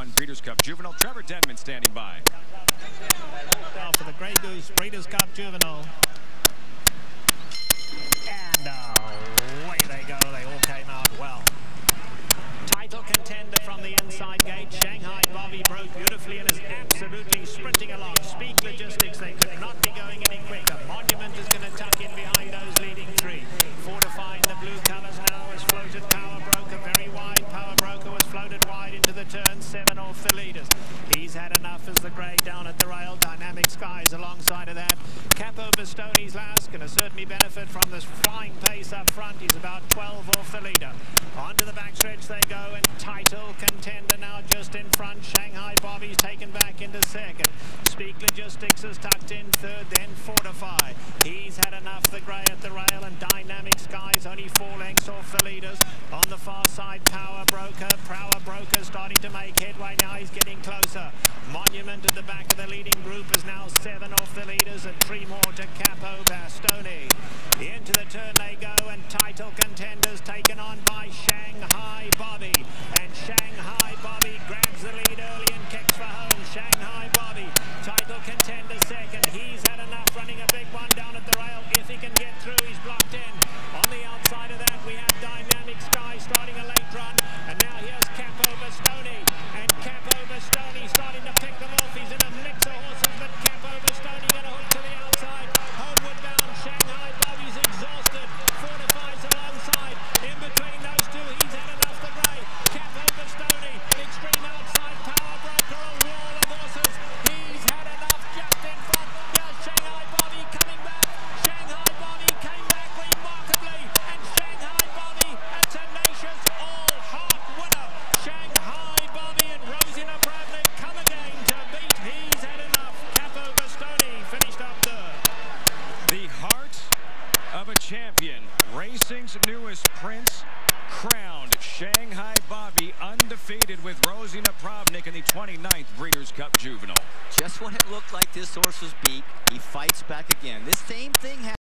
1 Breeders' Cup Juvenile. Trevor Denman standing by. Now for the Grey Goose Breeders' Cup Juvenile. And away they go. They all came out well. Title contender from the inside gate. Shanghai Bobby broke beautifully and is absolutely sprinting along. Speak Logistics, they could not be going any quicker. Monument is going to tuck in behind those leading three. Fortify in the blue colours now has floated Power Broker very wide. Power Broker was floated wide into the turn. 7 off the leaders. He's Had Enough as the grey down at the rail. Dynamic Skies alongside of that. Capo Bastone's last going to certainly benefit from this flying pace up front. He's about 12 off the leader. Onto the backstretch they go, and title contender now just in front. Shanghai Bobby's taken back into second. Speak Logistics is tucked in third, then Fortify. He's Had Enough, the grey at the rail, and Dynamic Skies only 4 lengths off the leaders. On the far side, Power Broker. Power Broker starting to make headway now. He's getting closer. Monument at the back of the leading group is now 7 off the leaders, and 3 more to Capo Bastone. Into the turn they go, and title contenders taken on by Shanghai Bobby. And Shanghai Bobby grabs the lead early and kicks for home. Shanghai Bobby, title contender second. He's Had Enough running a big one down at the rail. If he can get through, he's blocked in. On the outside of that, we have Dynamic Sky starting a late run. And now here's Capo Bastone. And Capo Bastone starting to pick them off. He's in a mix of horses, but Capo Bastone got a hook to the outside. Homeward bound, Shanghai Bobby's exhausted. Fortifies alongside. In between those two, He's Had Enough the grey. Capo Bastone, extreme outside. Power Broker, a wall of horses. He's Had Enough just in front. Here's Shanghai Bobby coming back. Shanghai Bobby came back remarkably. And Shanghai Bobby, a tenacious all-heart winner. Shanghai Bobby and Rosie Napravnik come again to beat He's Had Enough. Capo Bastone finished up third. The heart of a champion, racing's newest prince, crowned Shanghai Bobby undefeated with Rosie Napravnik in the 29th Breeders' Cup Juvenile. Just when it looked like this horse was beat, he fights back again. This same thing happened.